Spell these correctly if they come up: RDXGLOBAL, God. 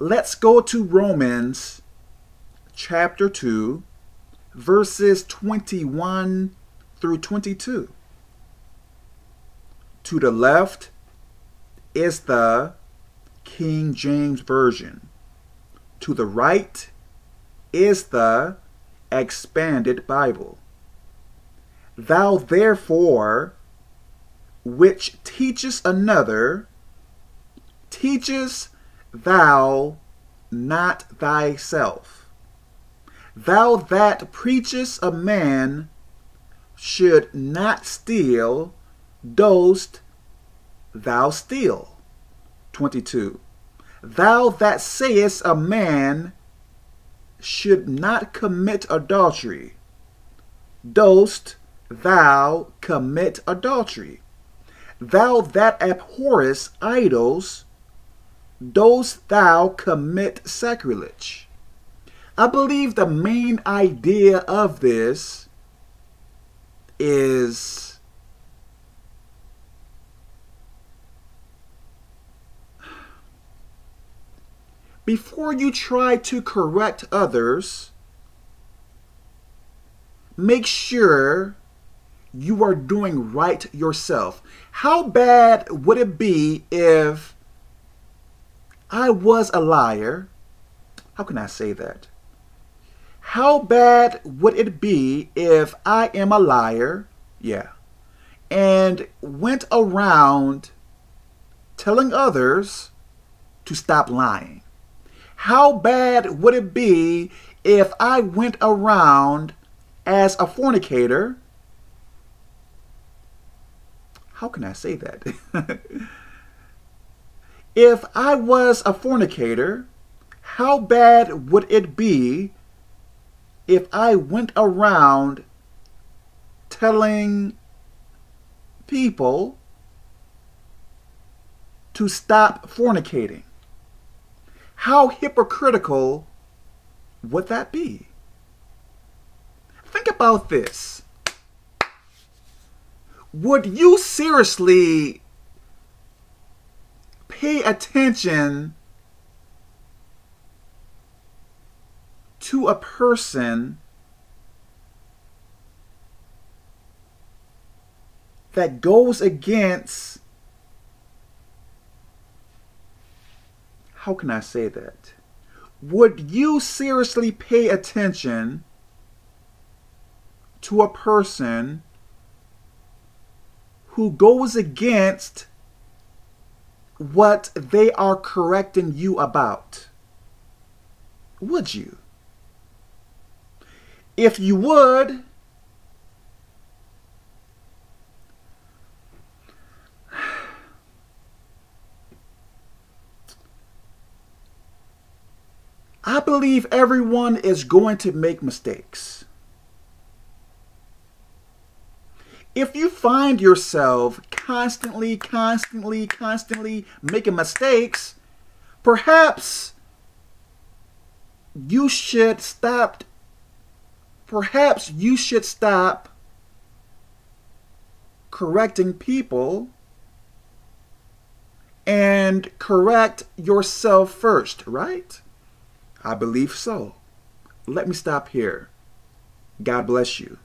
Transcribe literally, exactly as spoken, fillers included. Let's go to Romans chapter two, verses twenty-one through twenty-two. To the left is the King James Version. To the right is the Expanded Bible. Thou therefore, which teachest another, teachest thou not thyself. Thou that preachest a man should not steal, dost thou steal? twenty-two. Thou that sayest a man should not commit adultery, dost thou commit adultery? Thou that abhorrest idols, dost thou commit sacrilege? I believe the main idea of this is before you try to correct others, make sure you are doing right yourself. How bad would it be if I was a liar? How can I say that? How bad would it be if I am a liar, yeah, and went around telling others to stop lying? How bad would it be if I went around as a fornicator? How can I say that? If I was a fornicator, how bad would it be if I went around telling people to stop fornicating? How hypocritical would that be? Think about this. Would you seriously pay attention to a person that goes against, how can I say that? Would you seriously pay attention to a person who goes against what they are correcting you about? Would you? If you would, I believe everyone is going to make mistakes. If you find yourself constantly, constantly, constantly making mistakes, perhaps you should stop. Perhaps you should stop correcting people and correct yourself first, right? I believe so. Let me stop here. God bless you.